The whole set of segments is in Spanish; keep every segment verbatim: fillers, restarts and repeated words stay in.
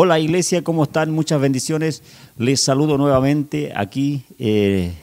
Hola Iglesia, ¿cómo están? Muchas bendiciones. Les saludo nuevamente aquí, eh,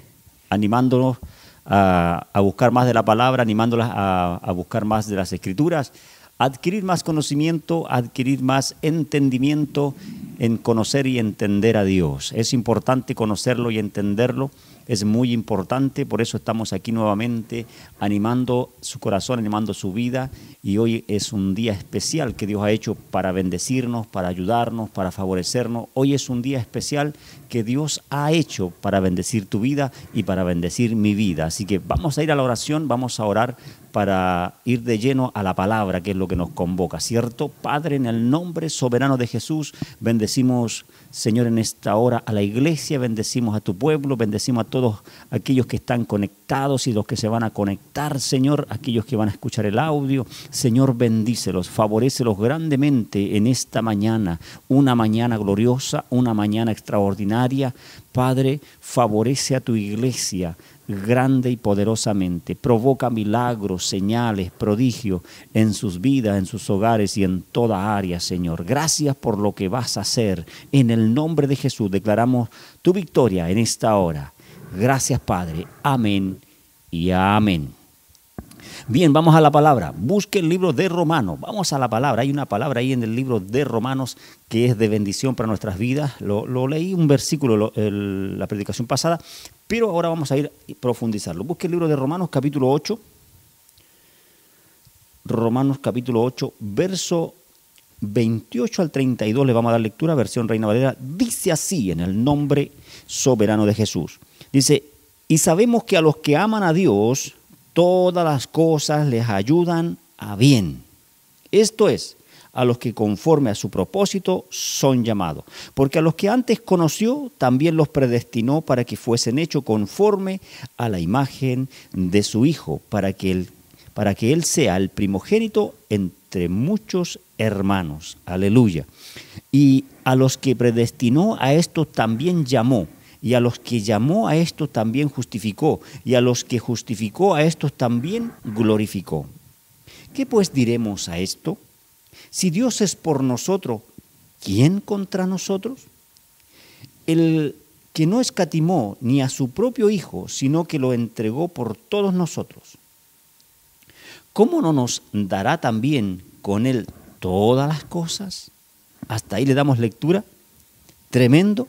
animándonos a, a buscar más de la palabra, animándolas a, a buscar más de las Escrituras, adquirir más conocimiento, adquirir más entendimiento en conocer y entender a Dios. Es importante conocerlo y entenderlo, es muy importante, por eso estamos aquí nuevamente animando su corazón, animando su vida, y hoy es un día especial que Dios ha hecho para bendecirnos, para ayudarnos, para favorecernos. Hoy es un día especial que Dios ha hecho para bendecir tu vida y para bendecir mi vida. Así que vamos a ir a la oración, vamos a orar para ir de lleno a la palabra, que es lo que nos convoca, ¿cierto? Padre, en el nombre soberano de Jesús, bendecimos, Señor, en esta hora a la iglesia, bendecimos a tu pueblo, bendecimos a todos aquellos que están conectados y los que se van a conectar, Señor, aquellos que van a escuchar el audio. Señor, bendícelos, favorécelos grandemente en esta mañana, una mañana gloriosa, una mañana extraordinaria. Padre, favorece a tu iglesia grande y poderosamente, provoca milagros, señales, prodigios en sus vidas, en sus hogares y en toda área, Señor. Gracias por lo que vas a hacer. En el nombre de Jesús declaramos tu victoria en esta hora. Gracias, Padre. Amén y amén. Bien, vamos a la palabra. Busque el libro de Romanos. Vamos a la palabra. Hay una palabra ahí en el libro de Romanos que es de bendición para nuestras vidas. Lo, lo leí un versículo lo, el, la predicación pasada, pero ahora vamos a ir a profundizarlo. Busque el libro de Romanos, capítulo ocho. Romanos, capítulo ocho, verso veintiocho al treinta y dos. Le vamos a dar lectura, versión Reina Valera. Dice así, en el nombre soberano de Jesús. Dice, y sabemos que a los que aman a Dios, todas las cosas les ayudan a bien. Esto es, a los que conforme a su propósito son llamados. Porque a los que antes conoció, también los predestinó para que fuesen hechos conforme a la imagen de su Hijo, para que Él, para que él sea el primogénito entre muchos hermanos. Aleluya. Y a los que predestinó, a estos también llamó. Y a los que llamó, a estos también justificó. Y a los que justificó, a estos también glorificó. ¿Qué pues diremos a esto? Si Dios es por nosotros, ¿quién contra nosotros? El que no escatimó ni a su propio Hijo, sino que lo entregó por todos nosotros, ¿cómo no nos dará también con Él todas las cosas? Hasta ahí le damos lectura. Tremendo.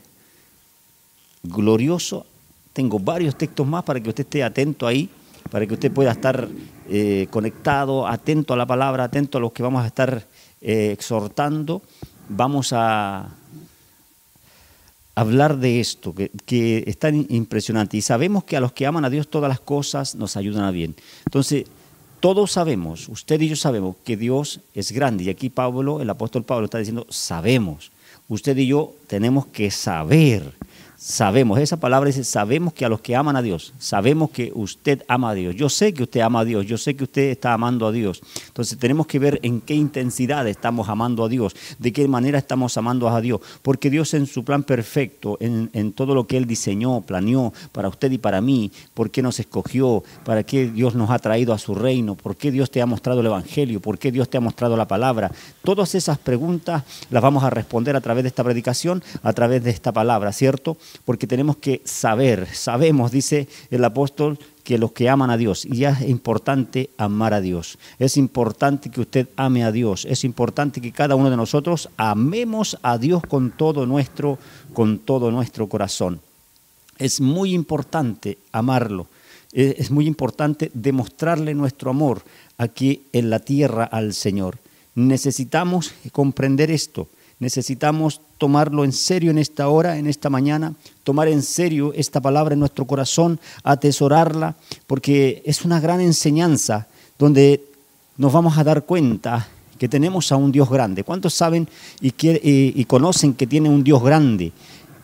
Glorioso. Tengo varios textos más para que usted esté atento ahí, para que usted pueda estar eh, conectado, atento a la palabra, atento a los que vamos a estar eh, exhortando. Vamos a hablar de esto, que, que es tan impresionante. Y sabemos que a los que aman a Dios todas las cosas nos ayudan a bien. Entonces, todos sabemos, usted y yo sabemos que Dios es grande. Y aquí Pablo, el apóstol Pablo, está diciendo, sabemos. Usted y yo tenemos que saber. Sabemos, esa palabra dice, sabemos que a los que aman a Dios, sabemos que usted ama a Dios. Yo sé que usted ama a Dios, yo sé que usted está amando a Dios. Entonces tenemos que ver en qué intensidad estamos amando a Dios, de qué manera estamos amando a Dios. Porque Dios en su plan perfecto, en, en todo lo que Él diseñó, planeó para usted y para mí, por qué nos escogió, para qué Dios nos ha traído a su reino, por qué Dios te ha mostrado el Evangelio, por qué Dios te ha mostrado la palabra. Todas esas preguntas las vamos a responder a través de esta predicación, a través de esta palabra, ¿cierto? Porque tenemos que saber, sabemos, dice el apóstol, que los que aman a Dios, y ya es importante amar a Dios, es importante que usted ame a Dios, es importante que cada uno de nosotros amemos a Dios con todo nuestro, con todo nuestro corazón. Es muy importante amarlo, es muy importante demostrarle nuestro amor aquí en la tierra al Señor. Necesitamos comprender esto. Necesitamos tomarlo en serio en esta hora, en esta mañana, tomar en serio esta palabra en nuestro corazón, atesorarla, porque es una gran enseñanza donde nos vamos a dar cuenta que tenemos a un Dios grande. ¿Cuántos saben y, quiere, y, y conocen que tiene un Dios grande?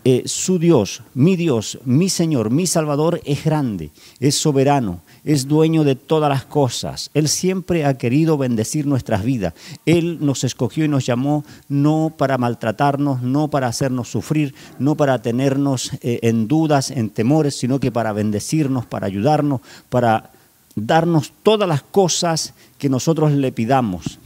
Eh, su Dios, mi Dios, mi Señor, mi Salvador es grande, es soberano, es dueño de todas las cosas. Él siempre ha querido bendecir nuestras vidas. Él nos escogió y nos llamó no para maltratarnos, no para hacernos sufrir, no para tenernos eh, en dudas, en temores, sino que para bendecirnos, para ayudarnos, para darnos todas las cosas que nosotros le pidamos.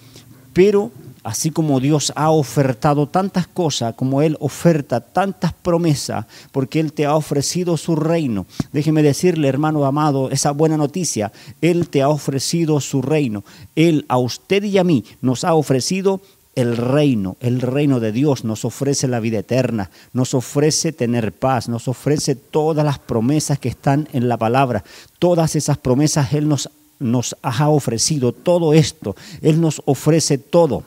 Pero Así como Dios ha ofertado tantas cosas, como Él oferta tantas promesas, porque Él te ha ofrecido su reino. Déjeme decirle, hermano amado, esa buena noticia. Él te ha ofrecido su reino. Él a usted y a mí nos ha ofrecido el reino, el reino de Dios. Nos ofrece la vida eterna, nos ofrece tener paz, nos ofrece todas las promesas que están en la palabra. Todas esas promesas Él nos, nos ha ofrecido, todo esto. Él nos ofrece todo.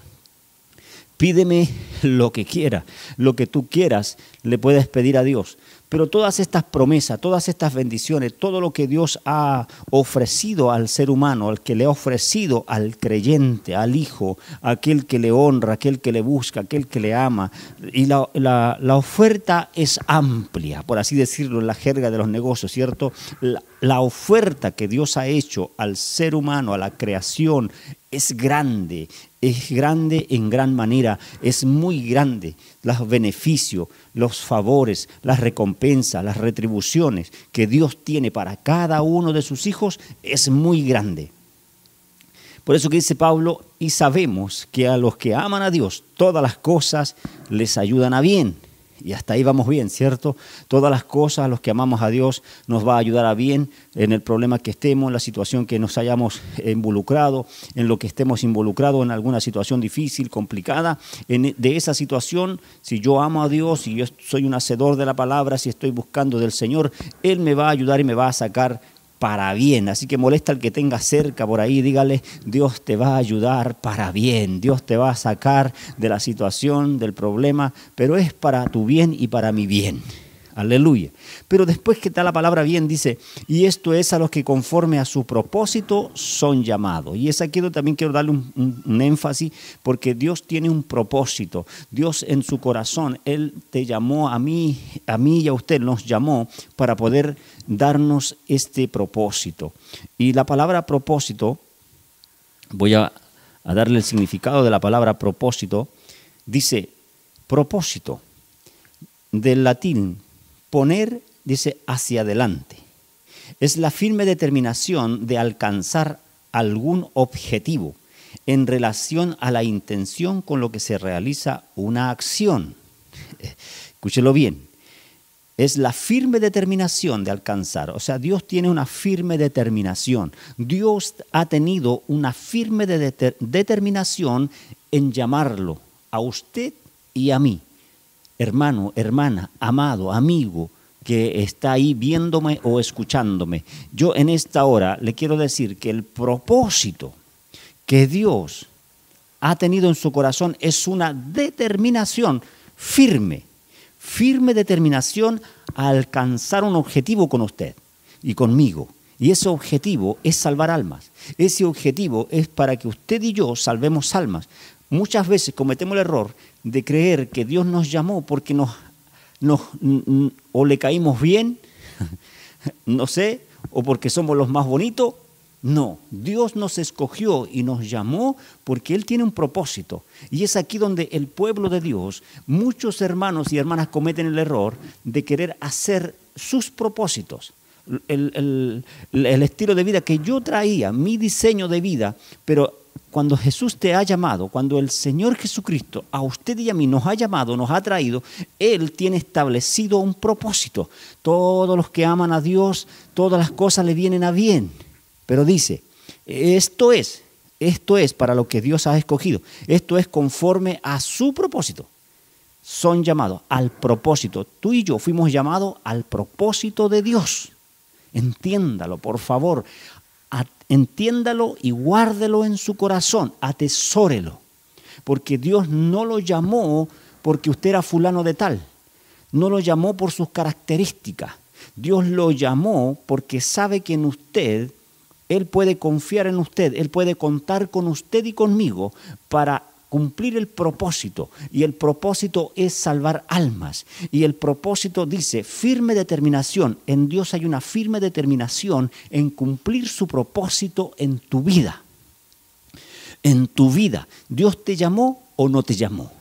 Pídeme lo que quiera, lo que tú quieras le puedes pedir a Dios. Pero todas estas promesas, todas estas bendiciones, todo lo que Dios ha ofrecido al ser humano, al que le ha ofrecido al creyente, al hijo, aquel que le honra, aquel que le busca, aquel que le ama. Y la, la, la oferta es amplia, por así decirlo, en la jerga de los negocios, ¿cierto? La, la oferta que Dios ha hecho al ser humano, a la creación, es grande, es grande en gran manera, es muy grande. Los beneficios, los favores, las recompensas, las retribuciones que Dios tiene para cada uno de sus hijos es muy grande. Por eso que dice Pablo, y sabemos que a los que aman a Dios, todas las cosas les ayudan a bien. Y hasta ahí vamos bien, ¿cierto? Todas las cosas a los que amamos a Dios nos va a ayudar a bien en el problema que estemos, en la situación que nos hayamos involucrado, en lo que estemos involucrados, en alguna situación difícil, complicada. En, de esa situación, si yo amo a Dios, si yo soy un hacedor de la palabra, si estoy buscando del Señor, Él me va a ayudar y me va a sacar para bien. Así que molesta al que tenga cerca por ahí, dígale, Dios te va a ayudar para bien, Dios te va a sacar de la situación, del problema, pero es para tu bien y para mi bien. Aleluya. Pero después que está la palabra bien, dice, y esto es a los que conforme a su propósito son llamados. Y es aquí donde también quiero darle un, un, un énfasis, porque Dios tiene un propósito. Dios en su corazón, Él te llamó a mí, a mí y a usted, nos llamó para poder darnos este propósito. Y la palabra propósito, voy a, a darle el significado de la palabra propósito, dice propósito, del latín poner, dice, hacia adelante. Es la firme determinación de alcanzar algún objetivo en relación a la intención con lo que se realiza una acción. Escúchelo bien. Es la firme determinación de alcanzar. O sea, Dios tiene una firme determinación. Dios ha tenido una firme de determinación en llamarlo a usted y a mí. Hermano, hermana, amado, amigo que está ahí viéndome o escuchándome, yo en esta hora le quiero decir que el propósito que Dios ha tenido en su corazón es una determinación firme, firme determinación a alcanzar un objetivo con usted y conmigo. Y ese objetivo es salvar almas. Ese objetivo es para que usted y yo salvemos almas. Muchas veces cometemos el error de creer que Dios nos llamó porque nos, nos o le caímos bien, no sé, o porque somos los más bonitos. No, Dios nos escogió y nos llamó porque Él tiene un propósito. Y es aquí donde el pueblo de Dios, muchos hermanos y hermanas cometen el error de querer hacer sus propósitos. El, el, el estilo de vida que yo traía, mi diseño de vida, pero cuando Jesús te ha llamado, cuando el Señor Jesucristo a usted y a mí nos ha llamado, nos ha traído, Él tiene establecido un propósito. Todos los que aman a Dios, todas las cosas le vienen a bien. Pero dice, esto es, esto es para lo que Dios ha escogido. Esto es conforme a su propósito. Son llamados al propósito. Tú y yo fuimos llamados al propósito de Dios. Entiéndalo, por favor. Entiéndalo y guárdelo en su corazón, atesórelo, porque Dios no lo llamó porque usted era fulano de tal, no lo llamó por sus características, Dios lo llamó porque sabe que en usted, Él puede confiar en usted, Él puede contar con usted y conmigo para cumplir el propósito, y el propósito es salvar almas, y el propósito dice firme determinación. En Dios hay una firme determinación en cumplir su propósito en tu vida, en tu vida. Dios te llamó o no te llamó,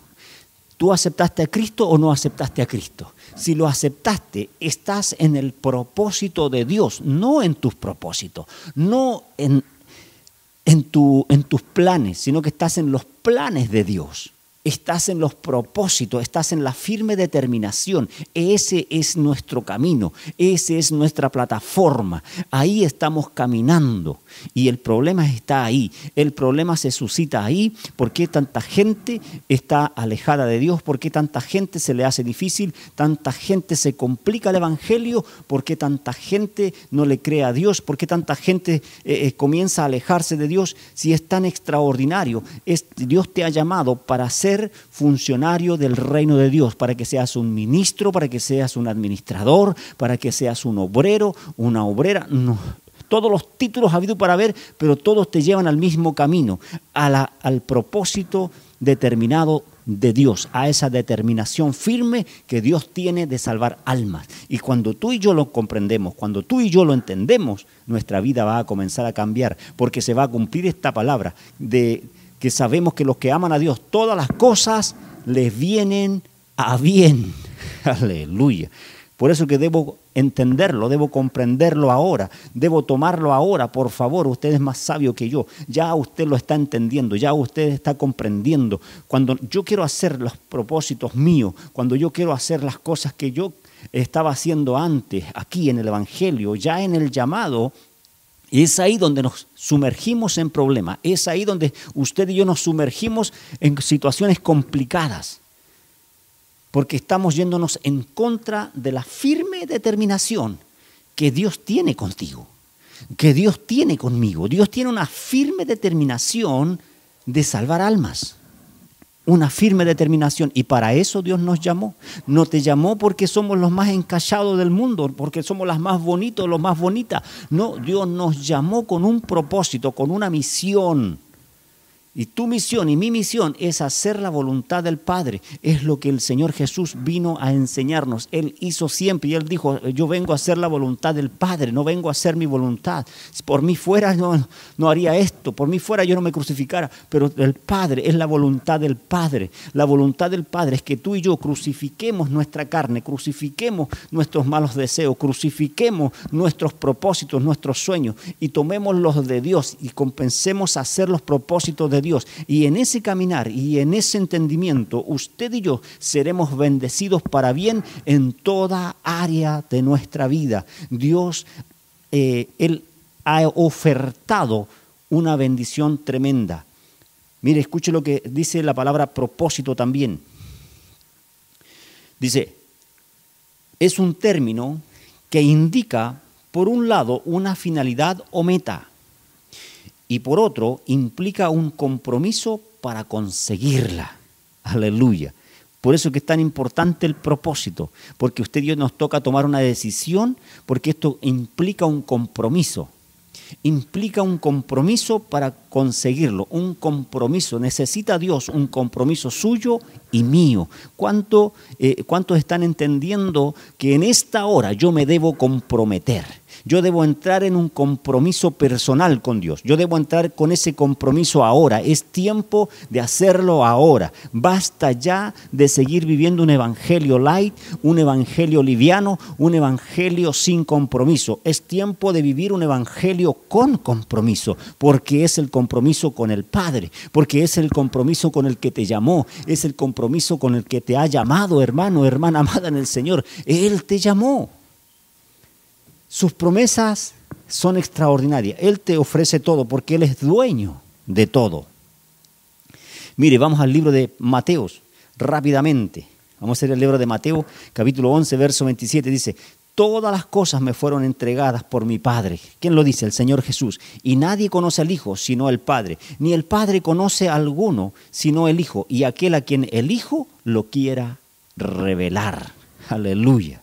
tú aceptaste a Cristo o no aceptaste a Cristo. Si lo aceptaste, estás en el propósito de Dios, no en tus propósitos, no en en, tu, en tus planes, sino que estás en los planes de Dios. Estás en los propósitos, estás en la firme determinación. Ese es nuestro camino, esa es nuestra plataforma. Ahí estamos caminando y el problema está ahí. El problema se suscita ahí. ¿Por qué tanta gente está alejada de Dios? ¿Por qué tanta gente se le hace difícil? ¿Tanta gente se complica el evangelio? ¿Por qué tanta gente no le cree a Dios? ¿Por qué tanta gente eh, comienza a alejarse de Dios? Si es tan extraordinario, es, Dios te ha llamado para ser funcionario del reino de Dios, para que seas un ministro, para que seas un administrador, para que seas un obrero, una obrera. No, todos los títulos ha habido para ver, pero todos te llevan al mismo camino, a la, al propósito determinado de Dios, a esa determinación firme que Dios tiene de salvar almas. Y cuando tú y yo lo comprendemos, cuando tú y yo lo entendemos, nuestra vida va a comenzar a cambiar, porque se va a cumplir esta palabra de que sabemos que los que aman a Dios, todas las cosas les vienen a bien. Aleluya. Por eso que debo entenderlo, debo comprenderlo ahora, debo tomarlo ahora. Por favor, usted es más sabio que yo. Ya usted lo está entendiendo, ya usted está comprendiendo. Cuando yo quiero hacer los propósitos míos, cuando yo quiero hacer las cosas que yo estaba haciendo antes, aquí en el evangelio, ya en el llamado, es ahí donde nos sumergimos en problemas, es ahí donde usted y yo nos sumergimos en situaciones complicadas, porque estamos yéndonos en contra de la firme determinación que Dios tiene contigo, que Dios tiene conmigo. Dios tiene una firme determinación de salvar almas, una firme determinación, y para eso Dios nos llamó. No te llamó porque somos los más encachados del mundo, porque somos las más bonitos, los más bonitas. No, Dios nos llamó con un propósito, con una misión. Y tu misión y mi misión es hacer la voluntad del Padre. Es lo que el Señor Jesús vino a enseñarnos. Él hizo siempre y Él dijo, yo vengo a hacer la voluntad del Padre, no vengo a hacer mi voluntad. Por mí fuera no, no haría esto, por mí fuera yo no me crucificara. Pero el Padre es la voluntad del Padre. La voluntad del Padre es que tú y yo crucifiquemos nuestra carne, crucifiquemos nuestros malos deseos, crucifiquemos nuestros propósitos, nuestros sueños, y tomemos los de Dios y comencemos a hacer los propósitos de De Dios. Y en ese caminar y en ese entendimiento, usted y yo seremos bendecidos para bien en toda área de nuestra vida. Dios, eh, Él ha ofertado una bendición tremenda. Mire, escuche lo que dice la palabra propósito también. Dice, es un término que indica, por un lado, una finalidad o meta, y por otro, implica un compromiso para conseguirla. Aleluya. Por eso que es tan importante el propósito, porque usted y yo nos toca tomar una decisión, porque esto implica un compromiso. Implica un compromiso para conseguirlo, un compromiso. Necesita Dios un compromiso suyo y mío. ¿Cuánto, eh, ¿Cuántos están entendiendo que en esta hora yo me debo comprometer? Yo debo entrar en un compromiso personal con Dios. Yo debo entrar con ese compromiso ahora. Es tiempo de hacerlo ahora. Basta ya de seguir viviendo un evangelio light, un evangelio liviano, un evangelio sin compromiso. Es tiempo de vivir un evangelio con compromiso, porque es el compromiso con el Padre, porque es el compromiso con el que te llamó, es el compromiso con el que te ha llamado, hermano, hermana amada en el Señor. Él te llamó. Sus promesas son extraordinarias. Él te ofrece todo porque Él es dueño de todo. Mire, vamos al libro de Mateo rápidamente. Vamos a ir al libro de Mateo, capítulo once, verso veintisiete. Dice, todas las cosas me fueron entregadas por mi Padre. ¿Quién lo dice? El Señor Jesús. Y nadie conoce al Hijo sino el Padre. Ni el Padre conoce a alguno sino el Hijo, y aquel a quien el Hijo lo quiera revelar. Aleluya.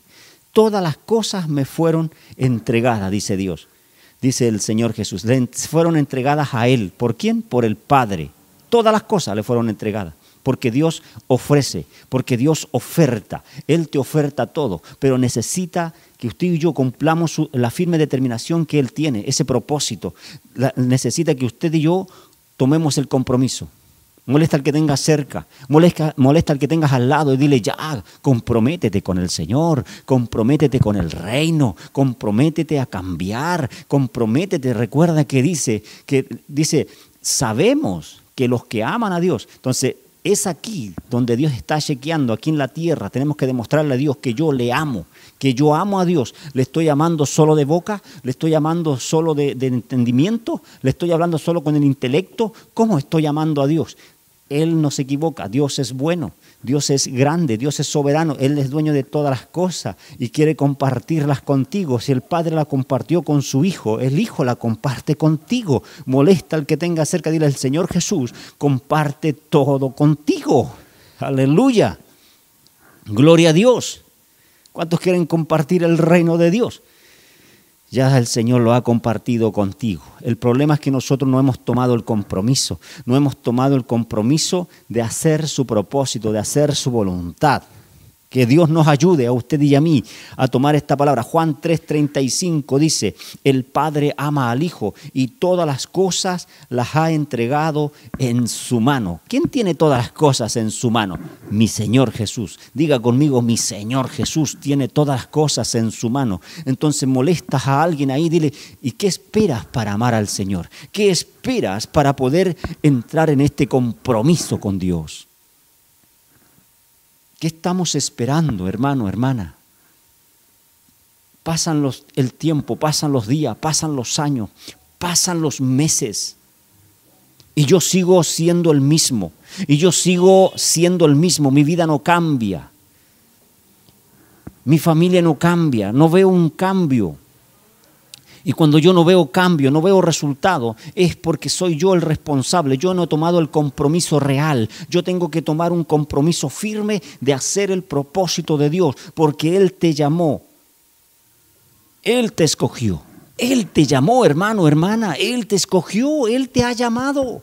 Todas las cosas me fueron entregadas, dice Dios, dice el Señor Jesús. Le fueron entregadas a Él. ¿Por quién? Por el Padre. Todas las cosas le fueron entregadas. Porque Dios ofrece, porque Dios oferta. Él te oferta todo, pero necesita que usted y yo cumplamos su, la firme determinación que Él tiene, ese propósito. La, necesita que usted y yo tomemos el compromiso. molesta al que tengas cerca, molesta, molesta al que tengas al lado y dile ya, comprométete con el Señor, comprométete con el reino, comprométete a cambiar, comprométete. Recuerda que dice, que dice, sabemos que los que aman a Dios, entonces es aquí donde Dios está chequeando, aquí en la tierra tenemos que demostrarle a Dios que yo le amo, que yo amo a Dios. ¿Le estoy amando solo de boca? ¿Le estoy amando solo de, de entendimiento? ¿Le estoy hablando solo con el intelecto? ¿Cómo estoy amando a Dios? Él no se equivoca, Dios es bueno, Dios es grande, Dios es soberano, Él es dueño de todas las cosas y quiere compartirlas contigo. Si el Padre la compartió con su Hijo, el Hijo la comparte contigo. Molesta al que tenga cerca, dile al Señor Jesús, comparte todo contigo. Aleluya, gloria a Dios. ¿Cuántos quieren compartir el reino de Dios? Ya el Señor lo ha compartido contigo. El problema es que nosotros no hemos tomado el compromiso, no hemos tomado el compromiso de hacer su propósito, de hacer su voluntad. Que Dios nos ayude a usted y a mí a tomar esta palabra. Juan tres treinta y cinco dice, el Padre ama al Hijo y todas las cosas las ha entregado en su mano. ¿Quién tiene todas las cosas en su mano? Mi Señor Jesús. Diga conmigo, mi Señor Jesús tiene todas las cosas en su mano. Entonces molestas a alguien ahí, dile, ¿y qué esperas para amar al Señor? ¿Qué esperas para poder entrar en este compromiso con Dios? ¿Qué estamos esperando, hermano, hermana? Pasan los, el tiempo, pasan los días, pasan los años, pasan los meses. Y yo sigo siendo el mismo. Y yo sigo siendo el mismo. Mi vida no cambia. Mi familia no cambia. No veo un cambio. Y cuando yo no veo cambio, no veo resultado, es porque soy yo el responsable. Yo no he tomado el compromiso real. Yo tengo que tomar un compromiso firme de hacer el propósito de Dios, porque Él te llamó. Él te escogió. Él te llamó, hermano, hermana. Él te escogió. Él te ha llamado.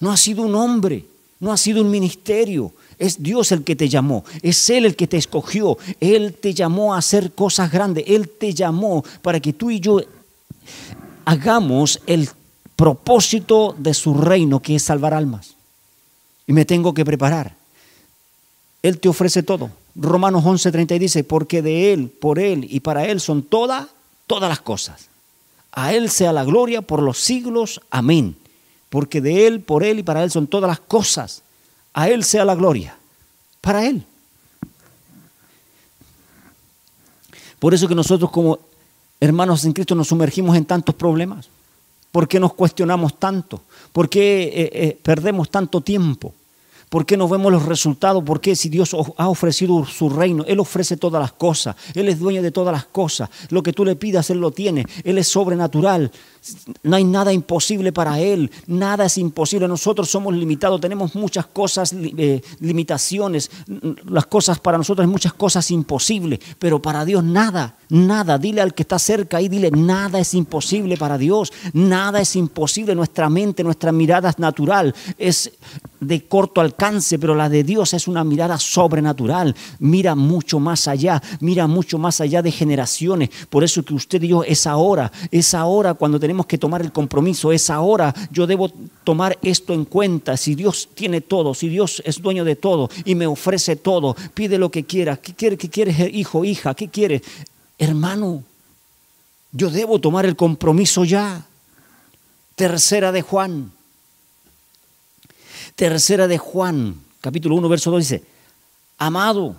No ha sido un hombre, no ha sido un ministerio. Es Dios el que te llamó, es Él el que te escogió, Él te llamó a hacer cosas grandes, Él te llamó para que tú y yo hagamos el propósito de su reino, que es salvar almas. Y me tengo que preparar. Él te ofrece todo. Romanos once treinta dice, porque de Él, por Él y para Él son todas, todas las cosas. A Él sea la gloria por los siglos. Amén. Porque de Él, por Él y para Él son todas las cosas. A Él sea la gloria, para Él. Por eso que nosotros como hermanos en Cristo nos sumergimos en tantos problemas. ¿Por qué nos cuestionamos tanto? ¿Por qué eh, eh, perdemos tanto tiempo? ¿Por qué no vemos los resultados? ¿Por qué si Dios ha ofrecido su reino? Él ofrece todas las cosas. Él es dueño de todas las cosas. Lo que tú le pidas, Él lo tiene. Él es sobrenatural. No hay nada imposible para Él, nada es imposible. Nosotros somos limitados, tenemos muchas cosas, eh, limitaciones, las cosas para nosotros, muchas cosas imposibles, pero para Dios nada, nada. Dile al que está cerca ahí, dile, nada es imposible para Dios, nada es imposible. Nuestra mente, nuestra mirada es natural, es de corto alcance, pero la de Dios es una mirada sobrenatural, mira mucho más allá, mira mucho más allá de generaciones. Por eso que usted y yo, es ahora, es ahora cuando tenemos que tomar el compromiso, es ahora. Yo debo tomar esto en cuenta. Si Dios tiene todo, si Dios es dueño de todo y me ofrece todo, pide lo que quieras. ¿Qué quieres, qué quieres, hijo, hija? ¿Qué quieres, hermano? Yo debo tomar el compromiso ya. Tercera de Juan. Tercera de Juan, capítulo uno, verso dos dice, amado,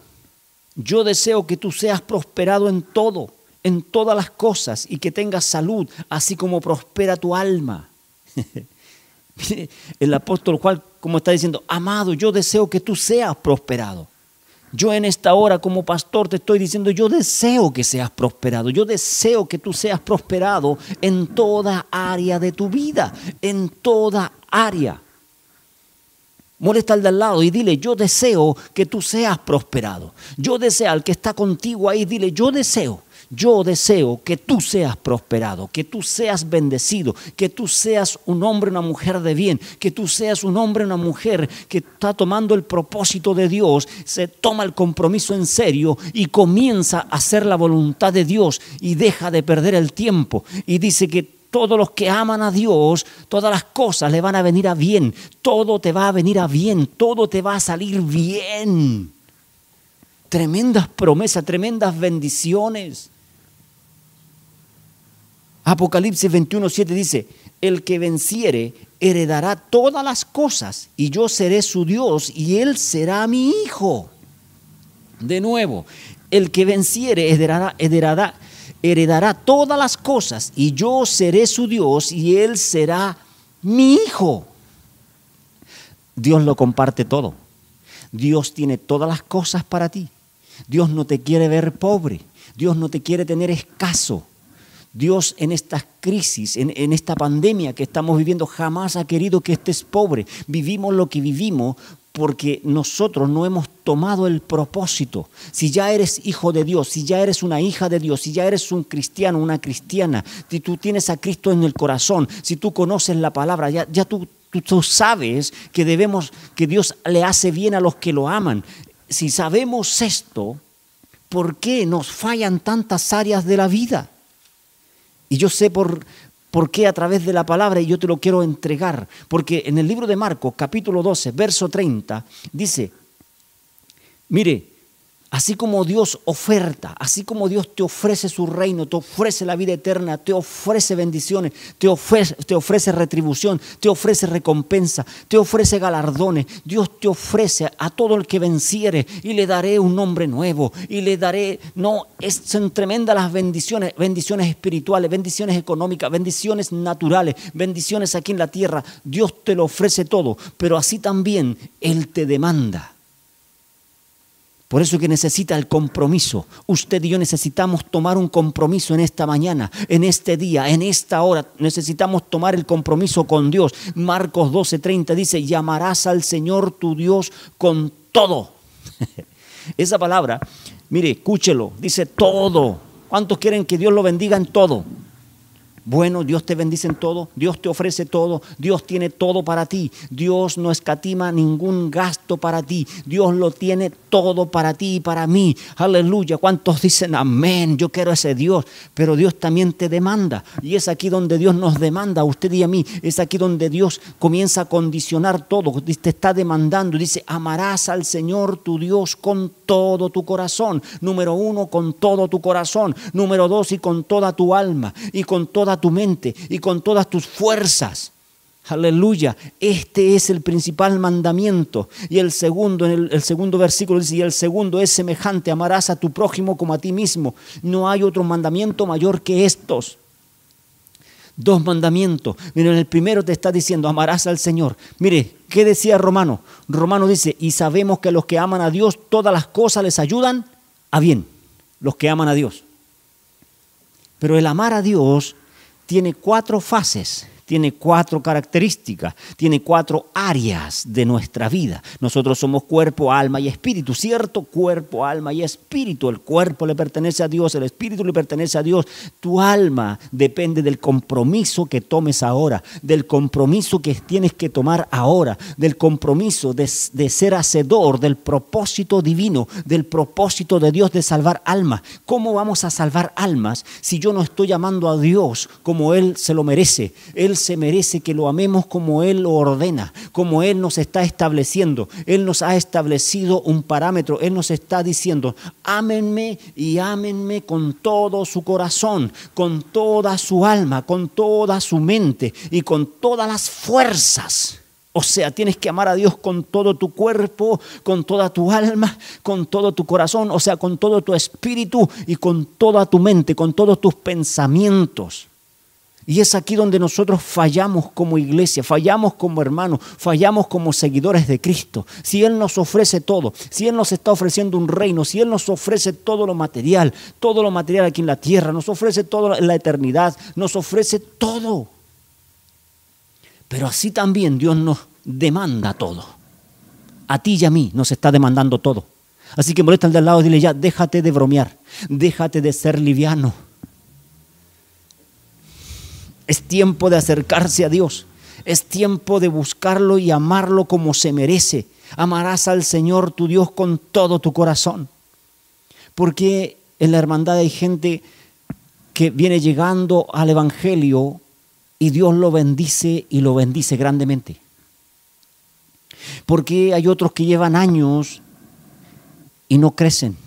yo deseo que tú seas prosperado en todo, en todas las cosas, y que tengas salud, así como prospera tu alma. El apóstol Juan, como está diciendo, amado, yo deseo que tú seas prosperado. Yo en esta hora como pastor te estoy diciendo, yo deseo que seas prosperado, yo deseo que tú seas prosperado en toda área de tu vida, en toda área. Molesta al de al lado y dile, yo deseo que tú seas prosperado. Yo deseo, al que está contigo ahí, dile, yo deseo. Yo deseo que tú seas prosperado, que tú seas bendecido, que tú seas un hombre, una mujer de bien, que tú seas un hombre, una mujer que está tomando el propósito de Dios, se toma el compromiso en serio y comienza a hacer la voluntad de Dios y deja de perder el tiempo. Y dice que Todos los que aman a Dios, todas las cosas le van a venir a bien. Todo te va a venir a bien, todo te va a salir bien. Tremendas promesas, tremendas bendiciones. Apocalipsis veintiuno siete dice, el que venciere heredará todas las cosas y yo seré su Dios y él será mi hijo. De nuevo, el que venciere heredará, heredará, heredará todas las cosas y yo seré su Dios y él será mi hijo. Dios lo comparte todo. Dios tiene todas las cosas para ti. Dios no te quiere ver pobre. Dios no te quiere tener escaso. Dios en estas crisis, en, en esta pandemia que estamos viviendo, jamás ha querido que estés pobre. Vivimos lo que vivimos porque nosotros no hemos tomado el propósito. Si ya eres hijo de Dios, si ya eres una hija de Dios, si ya eres un cristiano, una cristiana, si tú tienes a Cristo en el corazón, si tú conoces la palabra, ya, ya tú, tú, tú sabes que, debemos, que Dios le hace bien a los que lo aman. Si sabemos esto, ¿por qué nos fallan tantas áreas de la vida? Y yo sé por, por qué a través de la palabra, y yo te lo quiero entregar. Porque en el libro de Marcos, capítulo doce, verso treinta, dice, mire, así como Dios oferta, así como Dios te ofrece su reino, te ofrece la vida eterna, te ofrece bendiciones, te ofrece, te ofrece retribución, te ofrece recompensa, te ofrece galardones. Dios te ofrece a todo el que venciere y le daré un nombre nuevo y le daré, no, es, son tremendas las bendiciones, bendiciones espirituales, bendiciones económicas, bendiciones naturales, bendiciones aquí en la tierra. Dios te lo ofrece todo, pero así también Él te demanda. Por eso que necesita el compromiso. Usted y yo necesitamos tomar un compromiso en esta mañana, en este día, en esta hora. Necesitamos tomar el compromiso con Dios. Marcos doce treinta dice, llamarás al Señor tu Dios con todo. Esa palabra, mire, escúchelo, dice todo. ¿Cuántos quieren que Dios lo bendiga en todo? Bueno, Dios te bendice en todo, Dios te ofrece todo, Dios tiene todo para ti. Dios no escatima ningún gasto para ti. Dios lo tiene todo para ti y para mí. Aleluya, ¿cuántos dicen amén? Yo quiero ese Dios, pero Dios también te demanda. Y es aquí donde Dios nos demanda a usted y a mí. Es aquí donde Dios comienza a condicionar todo. Te está demandando, dice, amarás al Señor tu Dios con todo tu corazón. Número uno, con todo tu corazón. Número dos, y con toda tu alma y con toda tu mente y con todas tus fuerzas. Aleluya, este es el principal mandamiento. Y el segundo, en el, el segundo versículo dice, y el segundo es semejante, amarás a tu prójimo como a ti mismo. No hay otro mandamiento mayor que estos. Dos mandamientos. Mira, en el primero te está diciendo, amarás al Señor. Mire, ¿qué decía Romano? Romano dice, y sabemos que los que aman a Dios, todas las cosas les ayudan a bien. Los que aman a Dios. Pero el amar a Dios tiene cuatro fases, tiene cuatro características, tiene cuatro áreas de nuestra vida. Nosotros somos cuerpo, alma y espíritu, ¿cierto? Cuerpo, alma y espíritu. El cuerpo le pertenece a Dios, el espíritu le pertenece a Dios. Tu alma depende del compromiso que tomes ahora, del compromiso que tienes que tomar ahora, del compromiso de, de ser hacedor del propósito divino, del propósito de Dios de salvar almas. ¿Cómo vamos a salvar almas si yo no estoy amando a Dios como Él se lo merece? Él se merece que lo amemos como Él lo ordena, como Él nos está estableciendo. Él nos ha establecido un parámetro. Él nos está diciendo, ámenme y ámenme con todo su corazón, con toda su alma, con toda su mente y con todas las fuerzas. O sea, tienes que amar a Dios con todo tu cuerpo, con toda tu alma, con todo tu corazón, o sea, con todo tu espíritu y con toda tu mente, con todos tus pensamientos. Y es aquí donde nosotros fallamos como iglesia, fallamos como hermanos, fallamos como seguidores de Cristo. Si Él nos ofrece todo, si Él nos está ofreciendo un reino, si Él nos ofrece todo lo material, todo lo material aquí en la tierra, nos ofrece toda la eternidad, nos ofrece todo. Pero así también Dios nos demanda todo. A ti y a mí nos está demandando todo. Así que molesta al de al lado y dile ya, déjate de bromear, déjate de ser liviano. Es tiempo de acercarse a Dios. Es tiempo de buscarlo y amarlo como se merece. Amarás al Señor tu Dios con todo tu corazón. Porque en la hermandad hay gente que viene llegando al Evangelio y Dios lo bendice y lo bendice grandemente. Porque hay otros que llevan años y no crecen.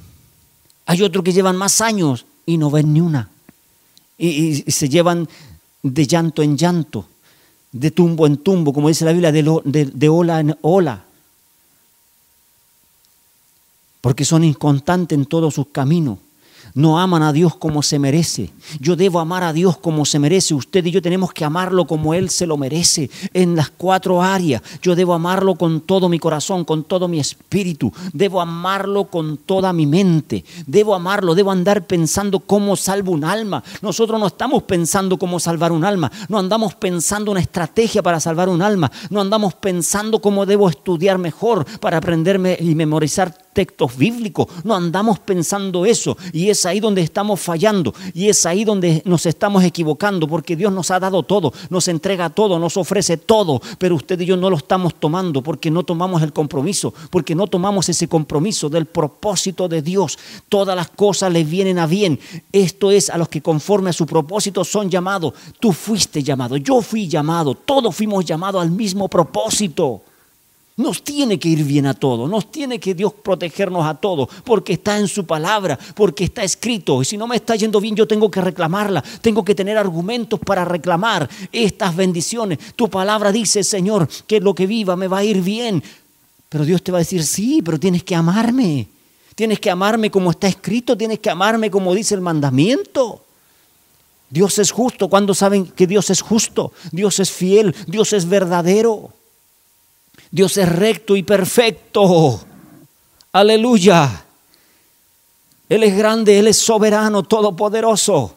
Hay otros que llevan más años y no ven ni una. Y, y, y se llevan de llanto en llanto, de tumbo en tumbo, como dice la Biblia, de, lo, de, de ola en ola. Porque son inconstantes en todos sus caminos. No aman a Dios como se merece. Yo debo amar a Dios como se merece. Usted y yo tenemos que amarlo como Él se lo merece, en las cuatro áreas. Yo debo amarlo con todo mi corazón, con todo mi espíritu. Debo amarlo con toda mi mente. Debo amarlo, debo andar pensando cómo salvo un alma. Nosotros no estamos pensando cómo salvar un alma. No andamos pensando una estrategia para salvar un alma. No andamos pensando cómo debo estudiar mejor para aprenderme y memorizar textos bíblicos. No andamos pensando eso. Y es ahí donde estamos fallando. Y es ahí donde nos estamos equivocando. Porque Dios nos ha dado todo. Nos entrega todo. Nos ofrece todo. Pero usted y yo no lo estamos tomando. Porque no tomamos el compromiso. Porque no tomamos ese compromiso del propósito de Dios. Todas las cosas les vienen a bien. Esto es a los que conforme a su propósito son llamados. Tú fuiste llamado. Yo fui llamado. Todos fuimos llamados al mismo propósito. Nos tiene que ir bien a todos, nos tiene que Dios protegernos a todos, porque está en su palabra, porque está escrito. Y si no me está yendo bien, yo tengo que reclamarla, tengo que tener argumentos para reclamar estas bendiciones. Tu palabra dice, Señor, que lo que viva me va a ir bien. Pero Dios te va a decir, sí, pero tienes que amarme. Tienes que amarme como está escrito, tienes que amarme como dice el mandamiento. Dios es justo. ¿Cuándo saben que Dios es justo? Dios es fiel, Dios es verdadero. Dios es recto y perfecto. Aleluya. Él es grande, Él es soberano, todopoderoso.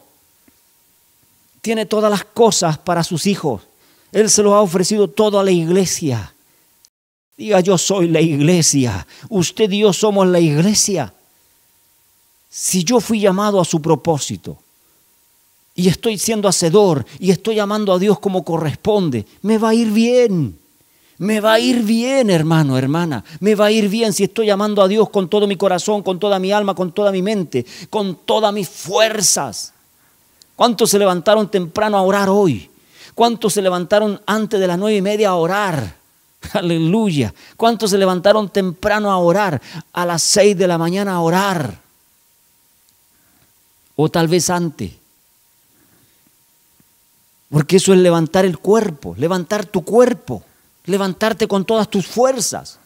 Tiene todas las cosas para sus hijos. Él se lo ha ofrecido todo a la iglesia. Diga, yo soy la iglesia. Usted y yo somos la iglesia. Si yo fui llamado a su propósito y estoy siendo hacedor y estoy amando a Dios como corresponde, me va a ir bien. Me va a ir bien, hermano, hermana. Me va a ir bien si estoy amando a Dios con todo mi corazón, con toda mi alma, con toda mi mente, con todas mis fuerzas. ¿Cuántos se levantaron temprano a orar hoy? ¿Cuántos se levantaron antes de las nueve y media a orar? Aleluya. ¿Cuántos se levantaron temprano a orar? A las seis de la mañana a orar. O tal vez antes. Porque eso es levantar el cuerpo, levantar tu cuerpo. Levantarte con todas tus fuerzas.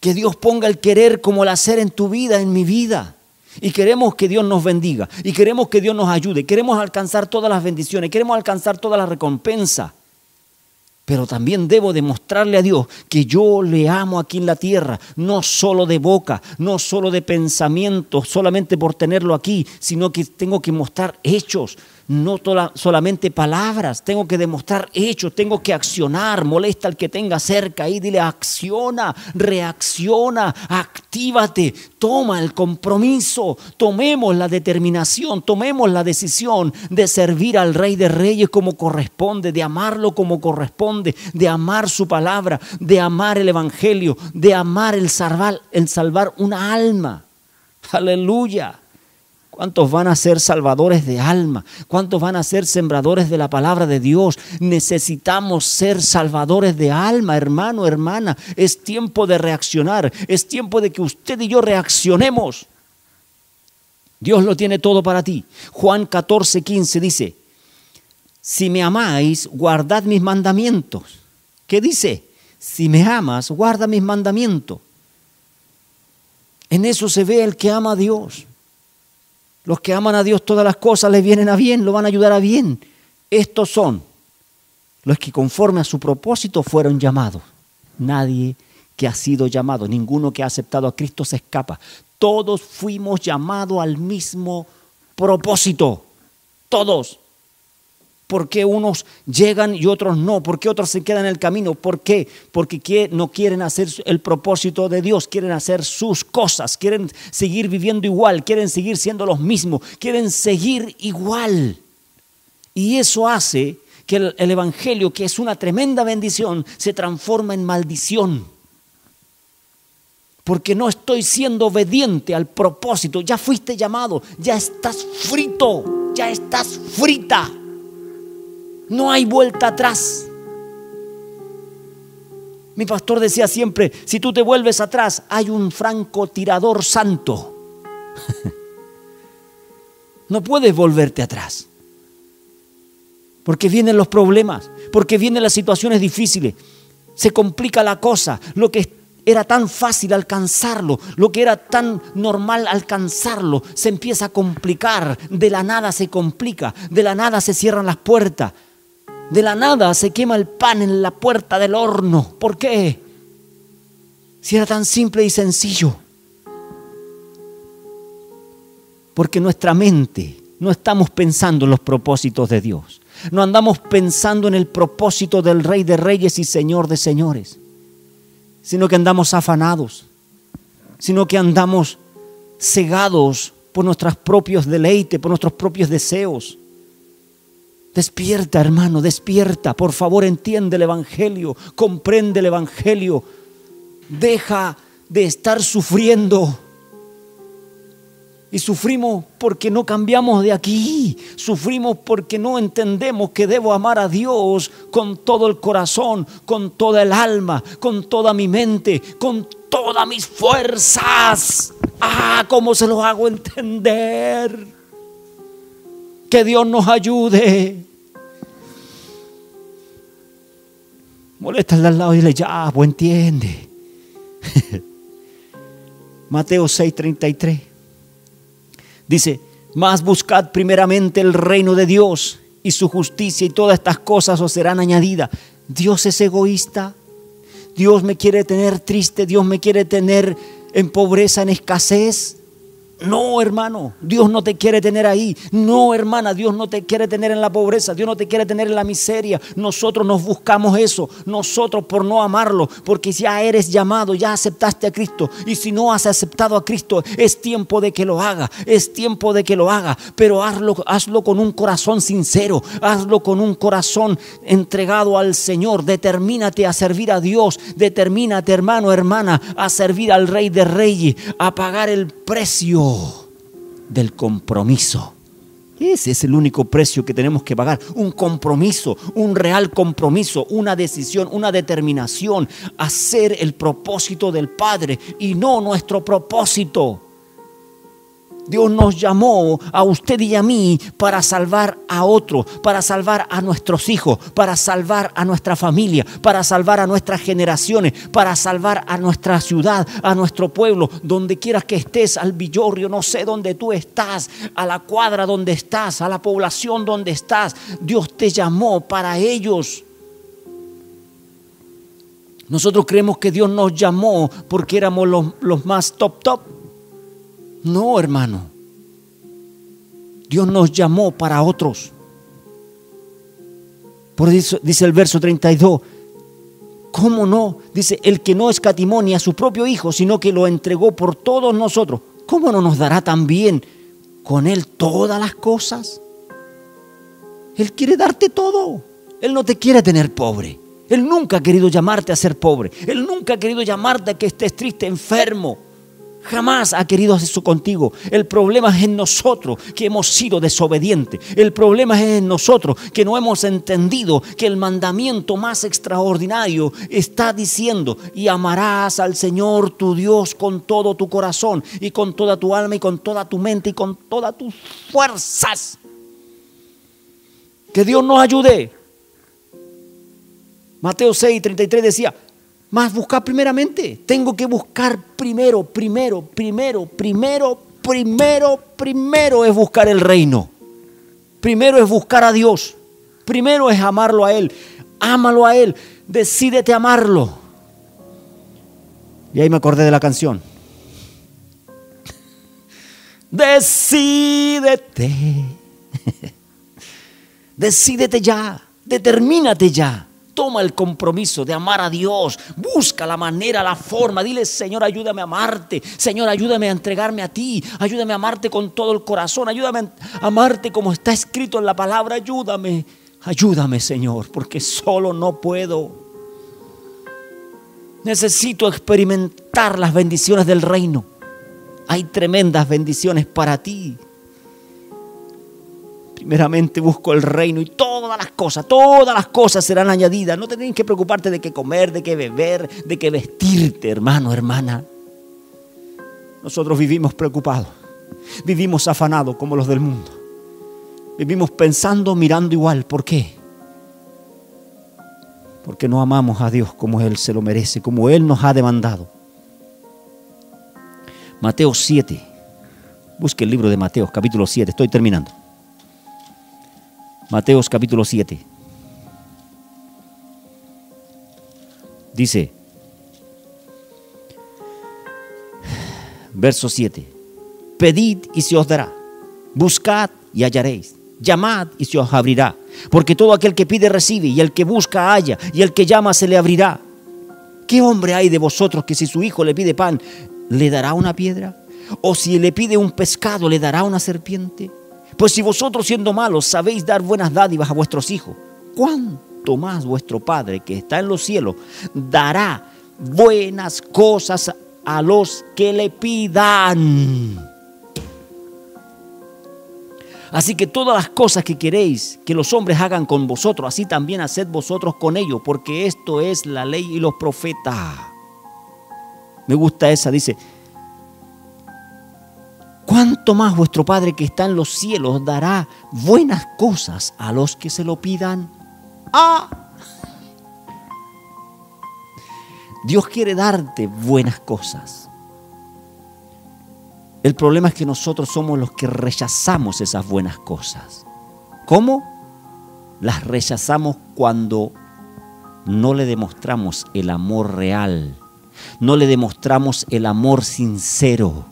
Que Dios ponga el querer como el hacer en tu vida, en mi vida. Y queremos que Dios nos bendiga. Y queremos que Dios nos ayude. Queremos alcanzar todas las bendiciones. Queremos alcanzar todas las recompensas. Pero también debo demostrarle a Dios que yo le amo aquí en la tierra. No solo de boca, no solo de pensamiento, solamente por tenerlo aquí. Sino que tengo que mostrar hechos. No tola, solamente palabras, tengo que demostrar hechos, tengo que accionar. Molesta al que tenga cerca y dile, acciona, reacciona, actívate, toma el compromiso, tomemos la determinación, tomemos la decisión de servir al Rey de Reyes como corresponde, de amarlo como corresponde, de amar su palabra, de amar el Evangelio, de amar el salvar, el salvar una alma. Aleluya. ¿Cuántos van a ser salvadores de alma? ¿Cuántos van a ser sembradores de la palabra de Dios? Necesitamos ser salvadores de alma, hermano, hermana. Es tiempo de reaccionar. Es tiempo de que usted y yo reaccionemos. Dios lo tiene todo para ti. Juan catorce, quince dice, si me amáis, guardad mis mandamientos. ¿Qué dice? Si me amas, guarda mis mandamientos. En eso se ve el que ama a Dios. Los que aman a Dios, todas las cosas les vienen a bien, lo van a ayudar a bien. Estos son los que conforme a su propósito fueron llamados. Nadie que ha sido llamado, ninguno que ha aceptado a Cristo se escapa. Todos fuimos llamados al mismo propósito. Todos. ¿Por qué unos llegan y otros no? ¿Por qué otros se quedan en el camino? ¿Por qué? Porque no quieren hacer el propósito de Dios, quieren hacer sus cosas, quieren seguir viviendo igual, quieren seguir siendo los mismos, quieren seguir igual. Y eso hace que el, el Evangelio, que es una tremenda bendición, se transforma en maldición. Porque no estoy siendo obediente al propósito. Ya fuiste llamado, ya estás frito, ya estás frita. No hay vuelta atrás. Mi pastor decía siempre, si tú te vuelves atrás, hay un francotirador santo. No puedes volverte atrás. Porque vienen los problemas, porque vienen las situaciones difíciles. Se complica la cosa, lo que era tan fácil alcanzarlo, lo que era tan normal alcanzarlo, se empieza a complicar, de la nada se complica, de la nada se cierran las puertas, de la nada se quema el pan en la puerta del horno. ¿Por qué? Si era tan simple y sencillo. Porque nuestra mente no estamos pensando en los propósitos de Dios. No andamos pensando en el propósito del Rey de Reyes y Señor de Señores, sino que andamos afanados, sino que andamos cegados por nuestros propios deleites, por nuestros propios deseos. Despierta, hermano, despierta. Por favor, entiende el Evangelio, comprende el Evangelio. Deja de estar sufriendo. Y sufrimos porque no cambiamos de aquí. Sufrimos porque no entendemos que debo amar a Dios con todo el corazón, con toda el alma, con toda mi mente, con todas mis fuerzas. ¡Ah, cómo se los hago entender! ¡Que Dios nos ayude! Molesta al lado y dile, ya, pues entiende. Mateo seis, treinta y tres. Dice, mas buscad primeramente el reino de Dios y su justicia, y todas estas cosas os serán añadidas. Dios es egoísta. Dios me quiere tener triste. Dios me quiere tener en pobreza, en escasez. No, hermano, Dios no te quiere tener ahí. No, hermana, Dios no te quiere tener en la pobreza. Dios no te quiere tener en la miseria. Nosotros nos buscamos eso. Nosotros por no amarlo, porque ya eres llamado, ya aceptaste a Cristo. Y si no has aceptado a Cristo, es tiempo de que lo haga. Es tiempo de que lo haga. Pero hazlo, hazlo con un corazón sincero. Hazlo con un corazón entregado al Señor. Determínate a servir a Dios. Determínate, hermano, hermana, a servir al Rey de Reyes, a pagar el precio del compromiso. Ese es el único precio que tenemos que pagar, un compromiso, un real compromiso, una decisión, una determinación, hacer el propósito del Padre y no nuestro propósito. Dios nos llamó a usted y a mí para salvar a otros, para salvar a nuestros hijos, para salvar a nuestra familia, para salvar a nuestras generaciones, para salvar a nuestra ciudad, a nuestro pueblo, donde quieras que estés, al villorrio, no sé dónde tú estás, a la cuadra donde estás, a la población donde estás. Dios te llamó para ellos. Nosotros creemos que Dios nos llamó porque éramos los, los más top top. No, hermano. Dios nos llamó para otros. Por eso dice el verso treinta y dos, ¿cómo no? Dice, el que no escatimó ni a su propio hijo, sino que lo entregó por todos nosotros, ¿cómo no nos dará también con él todas las cosas? Él quiere darte todo. Él no te quiere tener pobre. Él nunca ha querido llamarte a ser pobre. Él nunca ha querido llamarte a que estés triste, enfermo. Jamás ha querido hacer eso contigo. El problema es en nosotros que hemos sido desobedientes. El problema es en nosotros que no hemos entendido que el mandamiento más extraordinario está diciendo, y amarás al Señor tu Dios con todo tu corazón y con toda tu alma y con toda tu mente y con todas tus fuerzas. Que Dios nos ayude. Mateo seis, treinta y tres decía, más buscar primeramente. Tengo que buscar primero, primero, primero, primero, primero, primero es buscar el reino. Primero es buscar a Dios. Primero es amarlo a Él. Ámalo a Él. Decídete amarlo. Y ahí me acordé de la canción. Decídete. Decídete ya. Determínate ya. Toma el compromiso de amar a Dios. Busca la manera, la forma. Dile, Señor, ayúdame a amarte. Señor, ayúdame a entregarme a ti. Ayúdame a amarte con todo el corazón. Ayúdame a amarte como está escrito en la palabra. Ayúdame, ayúdame, Señor, porque solo no puedo. Necesito experimentar las bendiciones del reino. Hay tremendas bendiciones para ti. Primeramente busco el reino y todas las cosas, todas las cosas serán añadidas. No tenés que preocuparte de qué comer, de qué beber, de qué vestirte, hermano, hermana. Nosotros vivimos preocupados, vivimos afanados como los del mundo. Vivimos pensando, mirando igual. ¿Por qué? Porque no amamos a Dios como Él se lo merece, como Él nos ha demandado. Mateo siete. Busque el libro de Mateo, capítulo siete. Estoy terminando. Mateo, capítulo siete. Dice, verso siete. Pedid y se os dará. Buscad y hallaréis. Llamad y se os abrirá. Porque todo aquel que pide recibe, y el que busca halla, y el que llama se le abrirá. ¿Qué hombre hay de vosotros que si su hijo le pide pan, le dará una piedra? ¿O si le pide un pescado, le dará una serpiente? Pues si vosotros siendo malos sabéis dar buenas dádivas a vuestros hijos, ¿cuánto más vuestro Padre que está en los cielos dará buenas cosas a los que le pidan? Así que todas las cosas que queréis que los hombres hagan con vosotros, así también haced vosotros con ellos, porque esto es la ley y los profetas. Me gusta esa, dice, ¿cuánto más vuestro Padre que está en los cielos dará buenas cosas a los que se lo pidan? ¡Ah! Dios quiere darte buenas cosas. El problema es que nosotros somos los que rechazamos esas buenas cosas. ¿Cómo? Las rechazamos cuando no le demostramos el amor real, no le demostramos el amor sincero.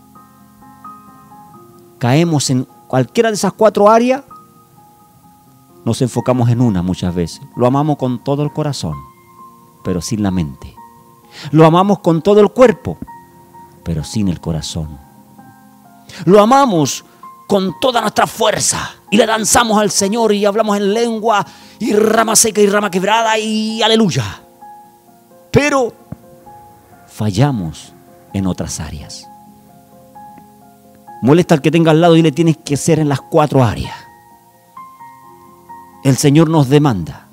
Caemos en cualquiera de esas cuatro áreas, nos enfocamos en una muchas veces. Lo amamos con todo el corazón, pero sin la mente. Lo amamos con todo el cuerpo, pero sin el corazón. Lo amamos con toda nuestra fuerza y le danzamos al Señor y hablamos en lengua y rama seca y rama quebrada y aleluya. Pero fallamos en otras áreas. Molesta al que tenga al lado y le tienes que ser en las cuatro áreas. El Señor nos demanda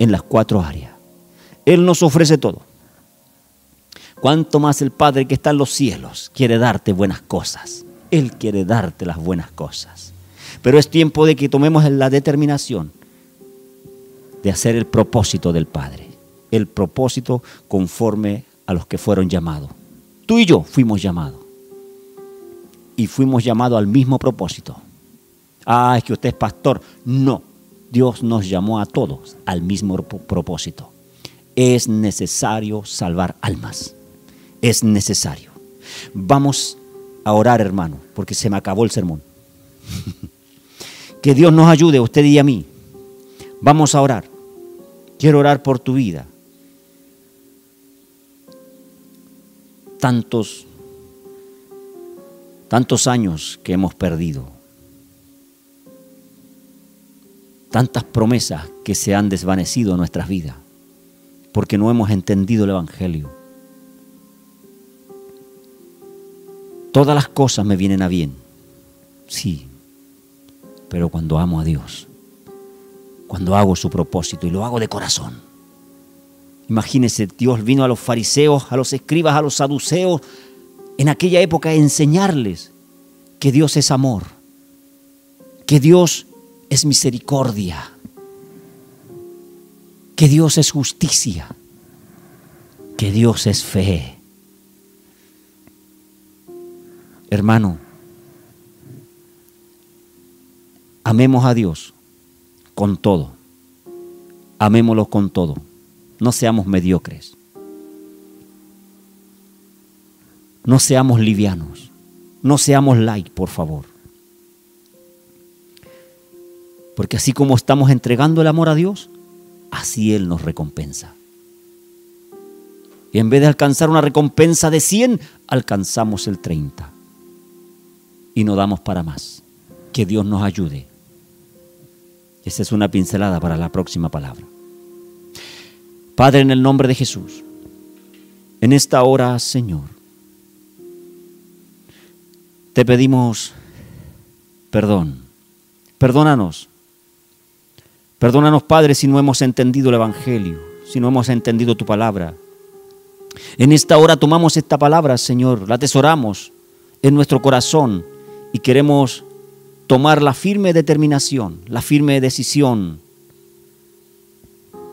en las cuatro áreas. Él nos ofrece todo. Cuánto más el Padre que está en los cielos quiere darte buenas cosas. Él quiere darte las buenas cosas. Pero es tiempo de que tomemos la determinación de hacer el propósito del Padre. El propósito conforme a los que fueron llamados. Tú y yo fuimos llamados. Y fuimos llamados al mismo propósito. Ah, es que usted es pastor. No, Dios nos llamó a todos al mismo propósito. Es necesario salvar almas. Es necesario. Vamos a orar, hermano, porque se me acabó el sermón. Que Dios nos ayude a usted y a mí. Vamos a orar. Quiero orar por tu vida. Tantos, tantos años que hemos perdido. Tantas promesas que se han desvanecido en nuestras vidas porque no hemos entendido el Evangelio. Todas las cosas me vienen a bien, sí, pero cuando amo a Dios, cuando hago su propósito y lo hago de corazón. Imagínense, Dios vino a los fariseos, a los escribas, a los saduceos, en aquella época a enseñarles que Dios es amor, que Dios es misericordia, que Dios es justicia, que Dios es fe. Hermano, amemos a Dios con todo, amémoslo con todo, no seamos mediocres, no seamos livianos, no seamos light, por favor. Porque así como estamos entregando el amor a Dios, así Él nos recompensa. Y en vez de alcanzar una recompensa de cien, alcanzamos el treinta. Y no damos para más. Que Dios nos ayude. Esta es una pincelada para la próxima palabra. Padre, en el nombre de Jesús, en esta hora, Señor, te pedimos perdón Perdónanos. Perdónanos, Padre, si no hemos entendido el Evangelio, si no hemos entendido tu palabra. En esta hora tomamos esta palabra, Señor, la atesoramos en nuestro corazón y queremos tomar la firme determinación, la firme decisión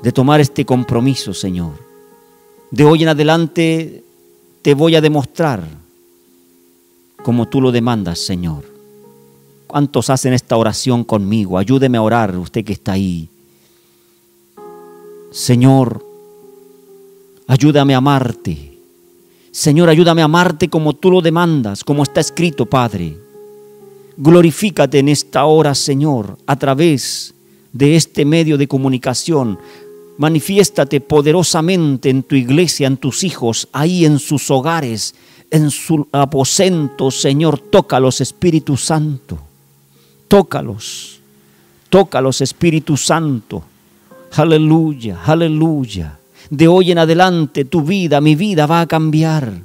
de tomar este compromiso, Señor. De hoy en adelante te voy a demostrar como tú lo demandas, Señor. ¿Cuántos hacen esta oración conmigo? Ayúdeme a orar, usted que está ahí. Señor, ayúdame a amarte. Señor, ayúdame a amarte como tú lo demandas, como está escrito, Padre. Glorifícate en esta hora, Señor, a través de este medio de comunicación. Manifiéstate poderosamente en tu iglesia, en tus hijos, ahí en sus hogares, en su aposento, Señor. Tócalos, Espíritu Santo. Tócalos. Tócalos, Espíritu Santo. Aleluya, aleluya. De hoy en adelante tu vida, mi vida va a cambiar.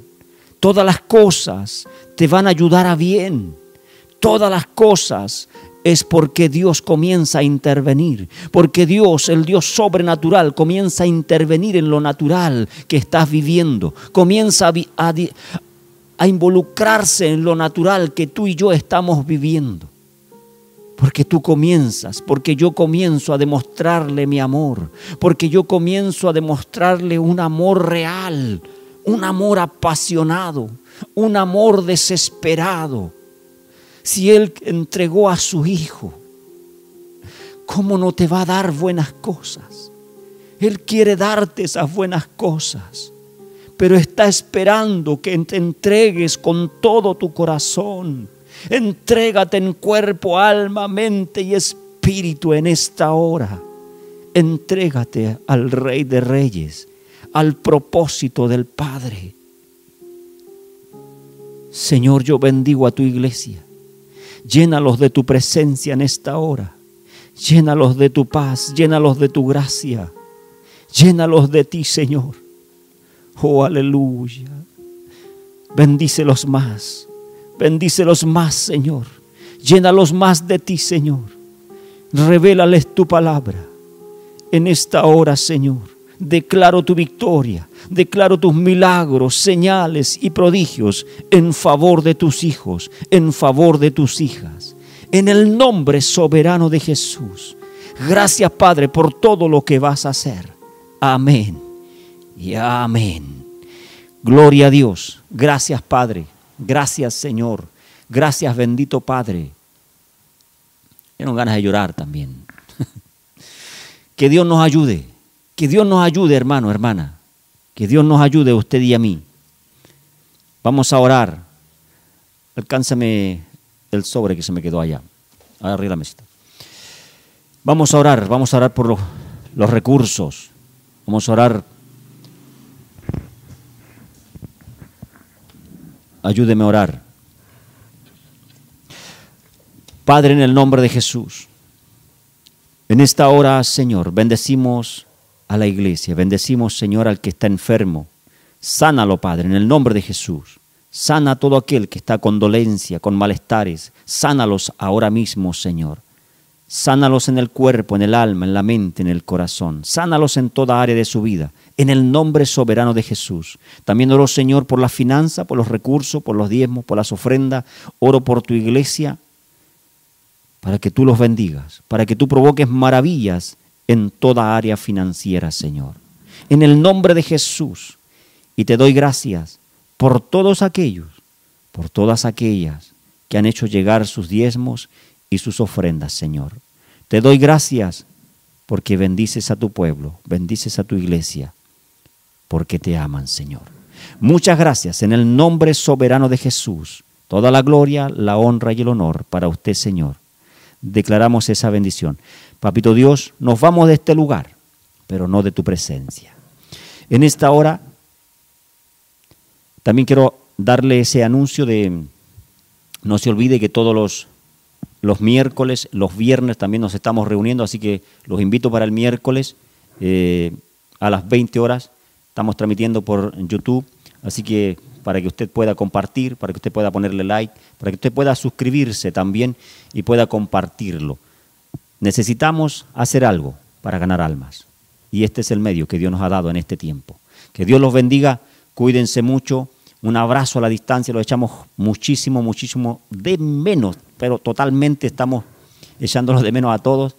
Todas las cosas te van a ayudar a bien. Todas las cosas es porque Dios comienza a intervenir. Porque Dios, el Dios sobrenatural, comienza a intervenir en lo natural que estás viviendo. Comienza a, a, a involucrarse en lo natural que tú y yo estamos viviendo. Porque tú comienzas, porque yo comienzo a demostrarle mi amor, porque yo comienzo a demostrarle un amor real, un amor apasionado, un amor desesperado. Si Él entregó a su Hijo, ¿cómo no te va a dar buenas cosas? Él quiere darte esas buenas cosas, pero está esperando que te entregues con todo tu corazón. Entrégate en cuerpo, alma, mente y espíritu en esta hora. Entrégate al Rey de Reyes, al propósito del Padre. Señor, yo bendigo a tu iglesia. Llénalos de tu presencia en esta hora. Llénalos de tu paz, llénalos de tu gracia. Llénalos de ti, Señor. Oh, aleluya. Bendícelos más. Bendícelos más, Señor. Llénalos más de ti, Señor. Revélales tu palabra. En esta hora, Señor, declaro tu victoria. Declaro tus milagros, señales y prodigios en favor de tus hijos, en favor de tus hijas. En el nombre soberano de Jesús. Gracias, Padre, por todo lo que vas a hacer. Amén y amén. Gloria a Dios. Gracias, Padre. Gracias, Señor. Gracias, bendito Padre. Tengo ganas de llorar también. Que Dios nos ayude. Que Dios nos ayude, hermano, hermana. Que Dios nos ayude a usted y a mí. Vamos a orar. Alcánzame el sobre que se me quedó allá. Arriba de la mesita. Vamos a orar. Vamos a orar por los, los recursos. Vamos a orar. Ayúdeme a orar. Padre, en el nombre de Jesús, en esta hora, Señor, bendecimos a la iglesia, bendecimos, Señor, al que está enfermo. Sánalo, Padre, en el nombre de Jesús. Sana a todo aquel que está con dolencia, con malestares. Sánalos ahora mismo, Señor. Sánalos en el cuerpo, en el alma, en la mente, en el corazón. Sánalos en toda área de su vida, en el nombre soberano de Jesús. También oro, Señor, por la finanza, por los recursos, por los diezmos, por las ofrendas. Oro por tu iglesia, para que tú los bendigas, para que tú provoques maravillas en toda área financiera, Señor. En el nombre de Jesús. Y te doy gracias por todos aquellos, por todas aquellas que han hecho llegar sus diezmos y sus ofrendas, Señor. Te doy gracias porque bendices a tu pueblo, bendices a tu iglesia, porque te aman, Señor. Muchas gracias en el nombre soberano de Jesús. Toda la gloria, la honra y el honor para usted, Señor. Declaramos esa bendición. Papito Dios, nos vamos de este lugar, pero no de tu presencia. En esta hora, también quiero darle ese anuncio de, no se olvide que todos los Los miércoles, los viernes también nos estamos reuniendo, así que los invito para el miércoles eh, a las veinte horas. Estamos transmitiendo por YouTube, así que para que usted pueda compartir, para que usted pueda ponerle like, para que usted pueda suscribirse también y pueda compartirlo. Necesitamos hacer algo para ganar almas. Y este es el medio que Dios nos ha dado en este tiempo. Que Dios los bendiga, cuídense mucho. Un abrazo a la distancia, lo echamos muchísimo, muchísimo de menos, pero totalmente estamos echándolos de menos a todos.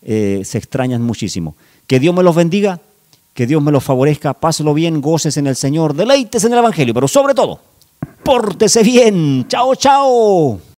Eh, se extrañan muchísimo. Que Dios me los bendiga, que Dios me los favorezca, pásenlo bien, goces en el Señor, deleites en el Evangelio, pero sobre todo, pórtese bien. Chao, chao.